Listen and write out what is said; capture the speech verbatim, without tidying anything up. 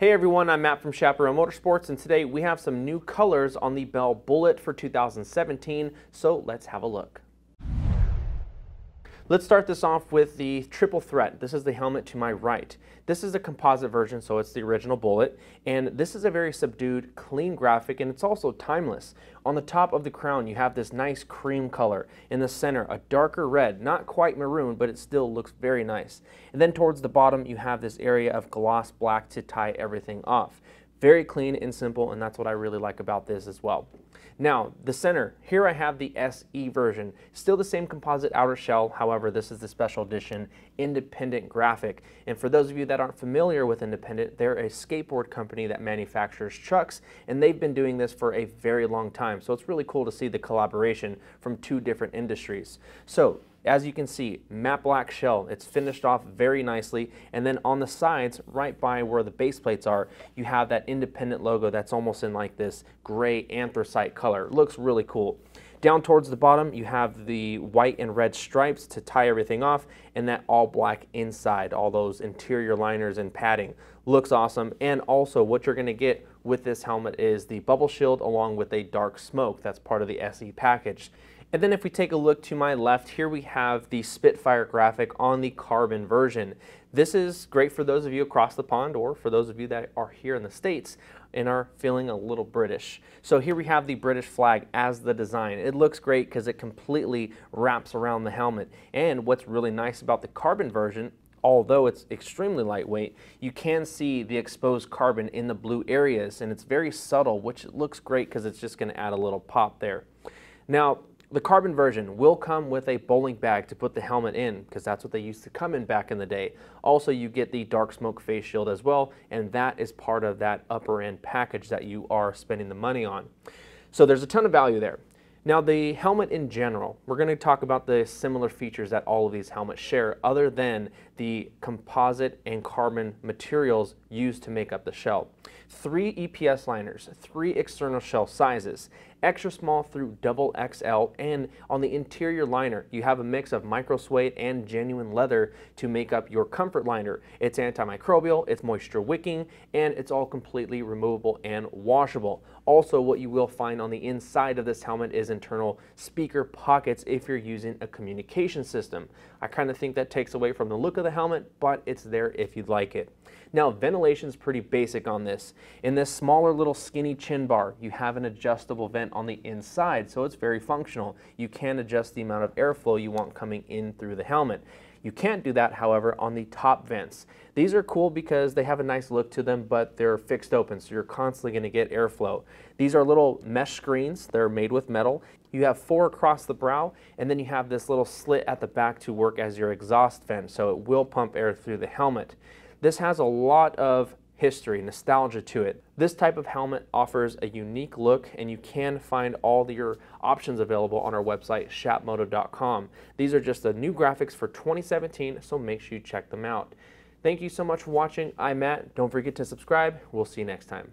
Hey everyone, I'm Matt from Chaparral Motorsports, and today we have some new colors on the Bell Bullitt for two thousand seventeen, so let's have a look. Let's start this off with the Triple Threat. This is the helmet to my right. This is a composite version, so it's the original Bullitt, and this is a very subdued, clean graphic, and it's also timeless. On the top of the crown, you have this nice cream color. In the center, a darker red, not quite maroon, but it still looks very nice. And then towards the bottom, you have this area of gloss black to tie everything off. Very clean and simple, and that's what I really like about this as well. Now, the center, here I have the S E version. Still the same composite outer shell, however, this is the special edition Independent graphic. And for those of you that aren't familiar with Independent, they're a skateboard company that manufactures trucks, and they've been doing this for a very long time. So it's really cool to see the collaboration from two different industries. So, as you can see, matte black shell, it's finished off very nicely, and then on the sides, right by where the base plates are, you have that Independent logo that's almost in like this gray anthracite color. It looks really cool. Down towards the bottom, you have the white and red stripes to tie everything off, and that all black inside, all those interior liners and padding. Looks awesome, and also what you're gonna get with this helmet is the bubble shield along with a dark smoke. That's part of the S E package. And then if we take a look to my left, here we have the Spitfire graphic on the carbon version. This is great for those of you across the pond, or for those of you that are here in the States and are feeling a little British. So here we have the British flag as the design. It looks great because it completely wraps around the helmet. And what's really nice about the carbon version, although it's extremely lightweight, you can see the exposed carbon in the blue areas, and it's very subtle, which looks great because it's just going to add a little pop there. Now, the carbon version will come with a bowling bag to put the helmet in, because that's what they used to come in back in the day. Also, you get the dark smoke face shield as well, and that is part of that upper end package that you are spending the money on. So there's a ton of value there. Now, the helmet in general, we're going to talk about the similar features that all of these helmets share, other than the composite and carbon materials used to make up the shell. Three E P S liners, three external shell sizes, extra small through double X L, and on the interior liner, you have a mix of micro suede and genuine leather to make up your comfort liner. It's antimicrobial, it's moisture wicking, and it's all completely removable and washable. Also, what you will find on the inside of this helmet is internal speaker pockets if you're using a communication system. I kind of think that takes away from the look of the helmet, but it's there if you'd like it. Now, ventilation is pretty basic on this. In this smaller little skinny chin bar, you have an adjustable vent on the inside, so it's very functional. You can adjust the amount of airflow you want coming in through the helmet. You can't do that, however, on the top vents. These are cool because they have a nice look to them, but they're fixed open, so you're constantly going to get airflow. These are little mesh screens. They're made with metal. You have four across the brow, and then you have this little slit at the back to work as your exhaust vent, so it will pump air through the helmet. This has a lot of history, nostalgia to it. This type of helmet offers a unique look, and you can find all the, your options available on our website, chap moto dot com. These are just the new graphics for twenty seventeen, so make sure you check them out. Thank you so much for watching. I'm Matt. Don't forget to subscribe. We'll see you next time.